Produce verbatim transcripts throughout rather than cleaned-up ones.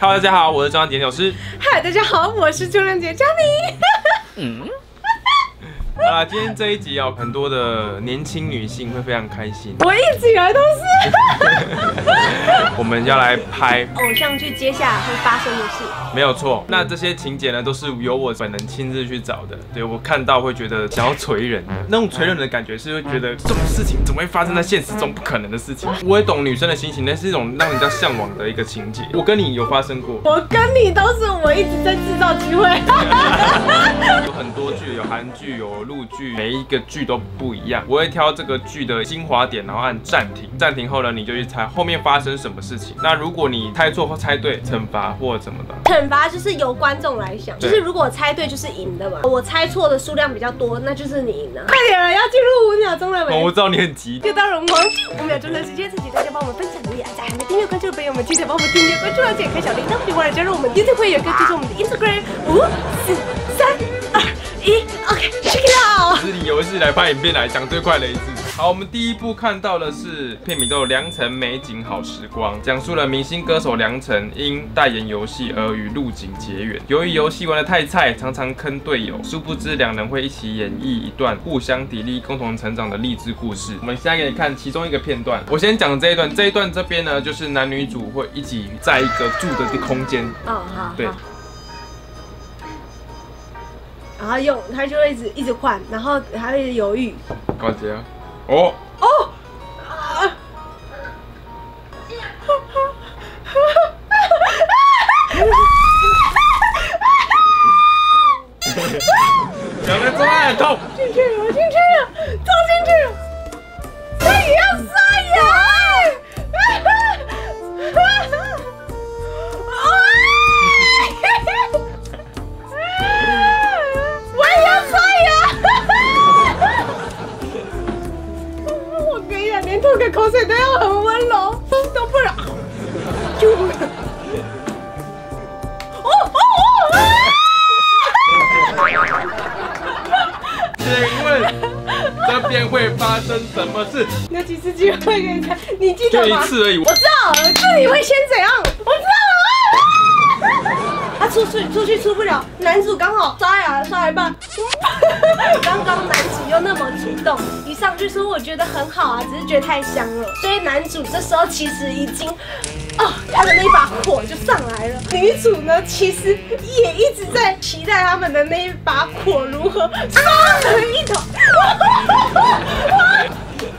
Hello， 大家好，我是张杰老师。嗨，大家好，我是周亮杰张宁。嗯。啊，今天这一集哦，很多的年轻女性会非常开心。我一直以来都是。我们要来拍偶像剧接下来会发生的事。没有错，那这些情节呢，都是由我本人亲自去找的。对，我看到会觉得想要捶人，那种捶人的感觉是会觉得这种事情怎么会发生在现实中，不可能的事情。我也懂女生的心情，那是一种让人家向往的一个情节。我跟你有发生过？我跟你都是我一直在制造机会。有很多剧，有韩剧，有陆。 剧每一个剧都不一样，我会挑这个剧的精华点，然后按暂停。暂停后呢，你就去猜后面发生什么事情。那如果你猜错或猜对，惩罚或怎么的？惩罚就是由观众来想，就是如果猜对就是赢的嘛。我猜错的数量比较多，那就是你赢了。快点了，要进入五秒钟了没？哦，我知道你很急。又到了黄金五秒钟的时间，自己大家帮我们分享留言，在还没订阅关注的朋友们，记得帮我们订阅关注，而且开小铃铛，别忘了加入我们 YouTube 会员，跟就是我们的 Instagram。五、四、三、二、一 ，OK。 是你有史以来拍影片来讲最快的一次。好，我们第一部看到的是片名叫《良辰美景好时光》，讲述了明星歌手良辰因代言游戏而与陆景结缘。由于游戏玩得太菜，常常坑队友，殊不知两人会一起演绎一段互相砥砺、共同成长的励志故事。我们现在给你看其中一个片段。我先讲这一段，这一段这边呢，就是男女主会一起在一个住的空间。哦，好，对。 然后用，他就会一直一直换，然后还会一直犹豫。高杰啊，哦哦，啊！两个钟爱痛，进去了，进去了，走进去了，这也要杀呀！ 吐个口水都要很温柔，都不然就哦哦哦！请问这边会发生什么事？有几次机会给你看，你记得吗？就一次而已。我知道，这里会先怎样？我知道啊！他出去出去出不了，男主刚好刷牙刷一半。刚刚男主又那么主动，一上去说我觉得很好啊，只是觉得太香了。所以男主这时候其实已经，哦，他的那把火就上来了。女主呢，其实也一直在期待他们的那一把火如何杀人一头。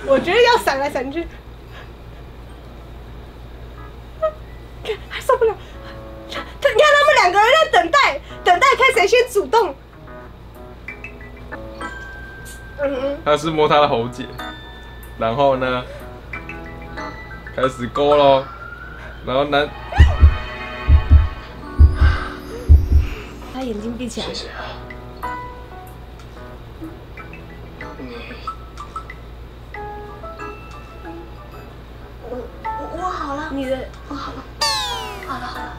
我觉得要闪来闪去，还受不了。你看他们两个人在等待，等待看谁先主动。 他是摸他的喉结，然后呢，开始勾咯，然后男，他眼睛闭起来。谢谢啊。你，我我好了，你的我好了，好了好了。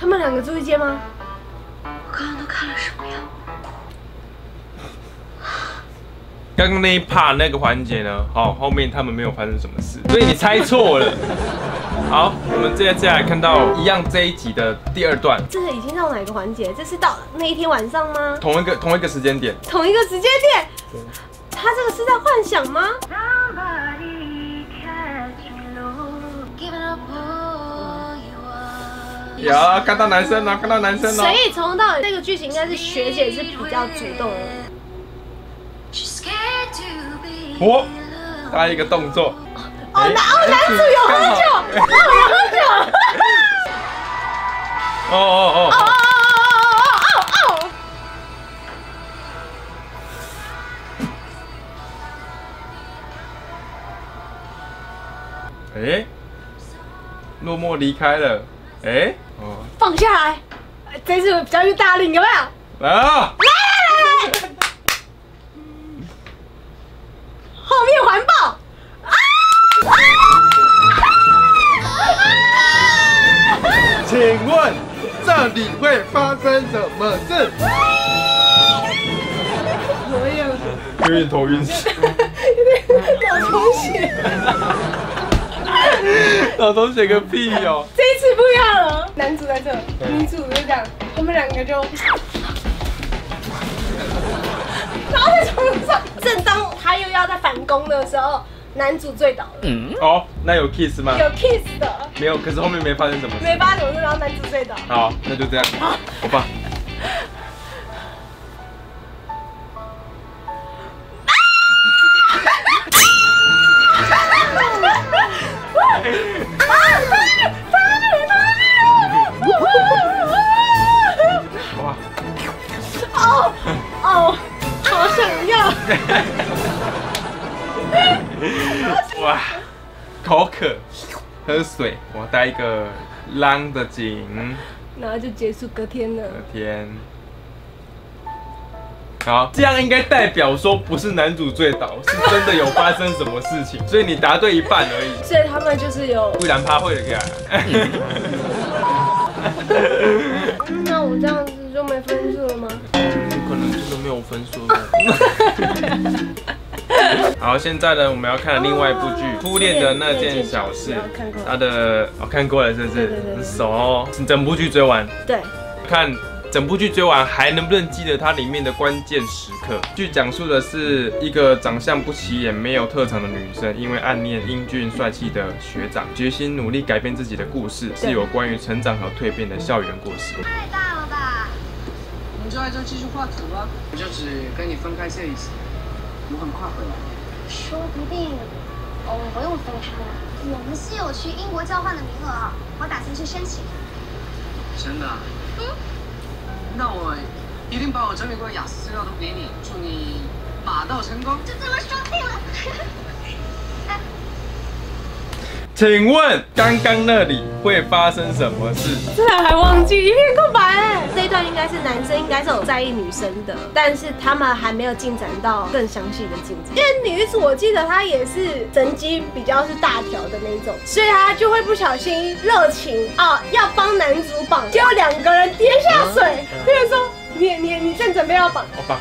他们两个住一间吗？我刚刚都看了什么呀？刚刚那一 part 那个环节呢？好，后面他们没有发生什么事，所以你猜错了。好，我们接下来看到一样这一集的第二段。这已经到哪个环节？这是到那一天晚上吗？同一个同一个时间点。同一个时间点。他这个是在幻想吗？ 有看到男生了，看到男生了。所以从头到尾这个剧情应该是学姐是比较主动的。哦，他一个动作。哦，男哦男主有喝酒，哦有喝酒。哦哦哦。哦哦哦哦哦哦。哎，落寞离开了。 哎，哦，放下来，这次我比较大力，有没有？来啊！来来来！后面环抱啊！请问这里会发生什么事？有点头晕。老同学，老同学个屁哟、喔！这一次不一样了，男主在这，女主就这样，我们两个就，然后在床上，正当他又要在反攻的时候。 男主醉倒了。嗯，哦，那有 kiss 吗？有 kiss 的。没有，可是后面没发生什么事。没发生什么事，然后男主醉倒。好，那就这样。好，我吧。哇！哦哦，好想要。 哇，口渴，喝水。我带一个浪的景，然后就结束隔天了。隔天，好，这样应该代表说不是男主醉倒，是真的有发生什么事情。所以你答对一半而已。所以他们就是有不然趴会的呀。那我这样子就没分数了吗？可能就是没有分数了。好，现在呢，我们要看另外一部剧《初恋的那件小事》。他的我看过了，是不是？很熟哦。整部剧追完。对。看整部剧追完，还能不能记得它里面的关键时刻？剧讲述的是一个长相不起眼、没有特长的女生，因为暗恋英俊帅气的学长，决心努力改变自己的故事，是有关于成长和蜕变的校园故事。太大了吧？我们就在这继续画图啊！我就只跟你分开这一次。 我很快回来，说不定我不用分开了。我们是有去英国交换的名额啊，我打算去申请。真的？嗯。那我一定把我整理过的雅思资料都给你，祝你马到成功。就这么说定了。哎、请问刚刚那里会发生什么事？这还忘记一片空白哎。这一段应该是男生应该是有在意女生的，但是他们还没有进展到更详细的进展。因为女主我记得她也是神经比较是大条的那种，所以她就会不小心热情哦，要帮男主绑，结果两个人跌下水。那个时候你你你正准备要绑，我绑，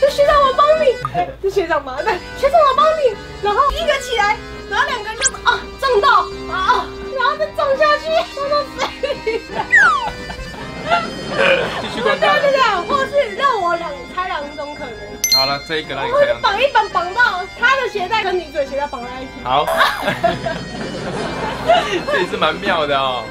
就学长我帮你，就学长麻烦，学长我帮你，然后一个起来。 然后两个人就啊撞到啊，然后就撞下去，撞到水里了。继续观看。对对对，或是让我两猜两种可能。好了，这一个让你猜两种。绑一绑，绑到他的鞋带跟女主的鞋带绑在一起。好。这也是蛮妙的哦。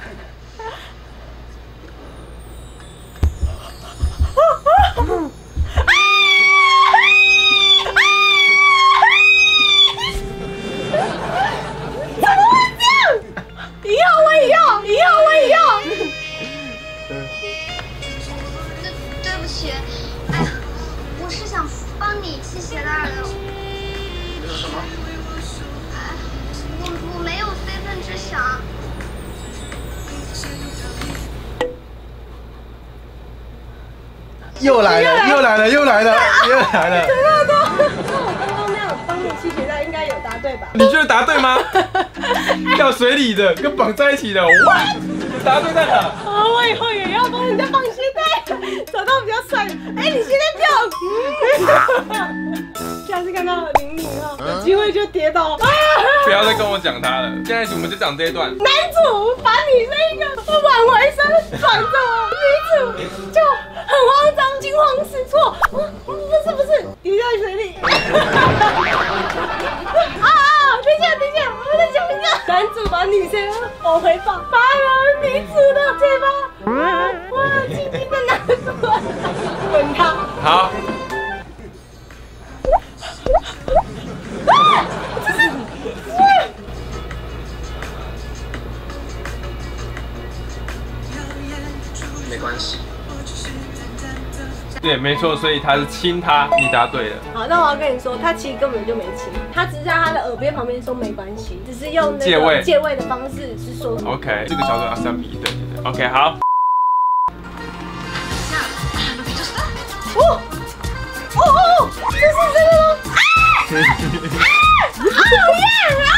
又来了，又来了，又来了，又来了！真的都，那我刚刚那样帮你系鞋带，应该有答对吧？你觉得答对吗？掉水里的跟绑在一起的，哇！答对在哪？啊，我以后也要帮人家绑鞋带，找到比较帅的。哎，你现在掉，下次看到零零后，有机会就跌倒。不要再跟我讲他了，现在我们就讲这一段。男主把你那个不挽回身绑着，女主就。 很慌张，惊慌失措，我这是不是跌在水里？啊啊！等一下，等一下，我再讲一下。男主把女生往回放，反而女主的嘴巴，哇哇，轻轻的拿过来，吻她。好。啊！这是，没关系。 对，没错，所以他是亲他，你答对了。好，那我要跟你说，他其实根本就没亲，他只是在他的耳边旁边说没关系，只是用那个借位的方式是说。OK， 这个小组要三比一，对对对。OK， 好。哦哦哦，这是真的吗？啊啊啊！讨厌啊！